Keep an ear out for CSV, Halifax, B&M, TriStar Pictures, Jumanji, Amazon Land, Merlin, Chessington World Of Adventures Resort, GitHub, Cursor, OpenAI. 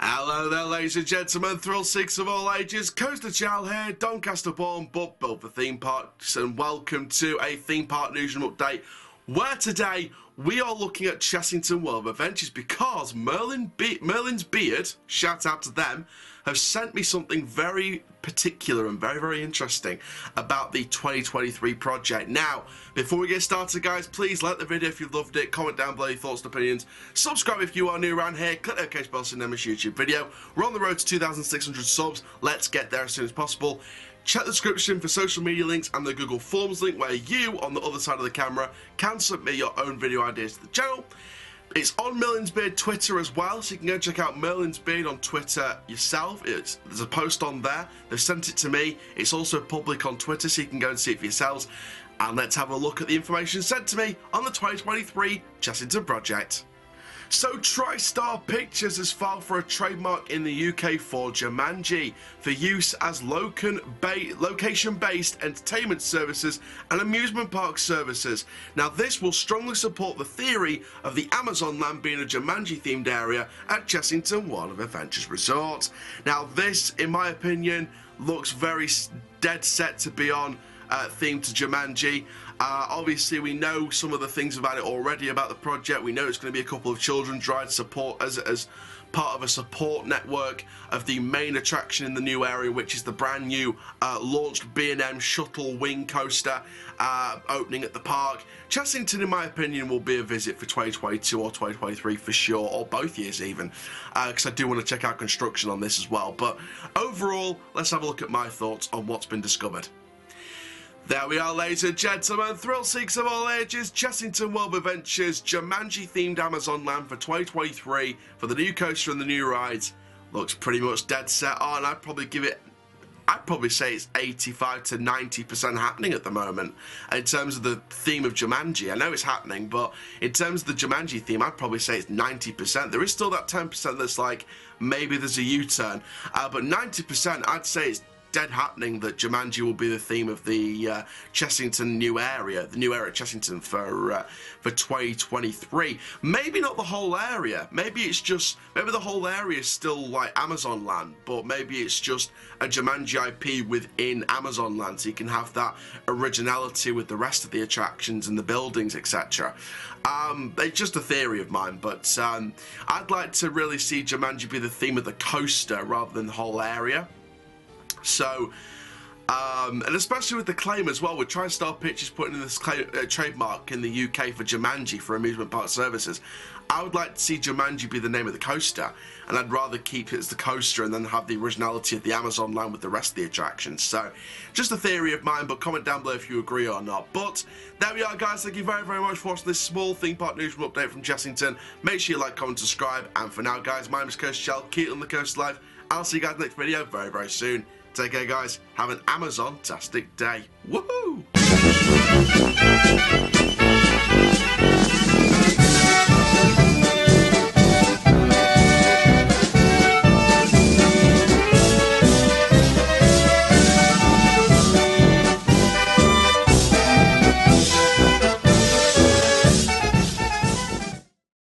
Hello there, ladies and gentlemen, thrill seekers of all ages, Coaster Child here, Doncaster born but built for theme parks, and welcome to a theme park news and update, where today we are looking at Chessington World of Adventures because Merlin's Beard, shout out to them, have sent me something very particular and very interesting about the 2023 project. Now, before we get started, guys, please like the video if you loved it, comment down below your thoughts and opinions, subscribe if you are new around here, click the notification bell to never miss a YouTube video. We're on the road to 2,600 subs, let's get there as soon as possible. Check the description for social media links and the Google Forms link where you, on the other side of the camera, can submit your own video ideas to the channel. It's on Merlin's Beard Twitter as well, so you can go check out Merlin's Beard on Twitter yourself. There's a post on there, they've sent it to me. It's also public on Twitter, so you can go and see it for yourselves. And let's have a look at the information sent to me on the 2023 Chessington project. So TriStar Pictures has filed for a trademark in the UK for Jumanji for use as location-based entertainment services and amusement park services. Now this will strongly support the theory of the Amazon Land being a Jumanji-themed area at Chessington World of Adventures Resort. Now this, in my opinion, looks very dead set to be on theme to Jumanji. Obviously we know some of the things about it already, about the project. We know it's going to be a couple of children's rides support as part of a support network of the main attraction in the new area, which is the brand new launched B&M shuttle wing coaster opening at the park. Chessington, in my opinion, will be a visit for 2022 or 2023 for sure, or both years even, because I do want to check out construction on this as well. But overall, let's have a look at my thoughts on what's been discovered. There we are, ladies and gentlemen, thrill seekers of all ages, Chessington World of Adventures, Jumanji-themed Amazon Land for 2023 for the new coaster and the new rides. Looks pretty much dead set on. I'd probably say it's 85 to 90% happening at the moment in terms of the theme of Jumanji. I know it's happening, but in terms of the Jumanji theme, I'd probably say it's 90%. There is still that 10% that's like, maybe there's a U-turn, but 90% I'd say it's dead happening that Jumanji will be the theme of the Chessington new area, the new area at Chessington for 2023. Maybe not the whole area. Maybe it's just, maybe the whole area is still like Amazon Land, but maybe it's just a Jumanji IP within Amazon Land, so you can have that originality with the rest of the attractions and the buildings, etc. It's just a theory of mine, but I'd like to really see Jumanji be the theme of the coaster rather than the whole area. So, and especially with the claim as well, with TriStar Pictures putting in this claim, trademark in the UK for Jumanji for amusement park services, I would like to see Jumanji be the name of the coaster, and I'd rather keep it as the coaster and then have the originality of the Amazon Land with the rest of the attractions. So, just a theory of mine, but comment down below if you agree or not. But there we are, guys. Thank you very much for watching this small theme park newsroom update from Chessington. Make sure you like, comment, subscribe, and for now, guys, my name is Coaster Child, keep it on the Coaster Life. I'll see you guys next video very soon. Take care, guys. Have an Amazon-tastic day. Woohoo!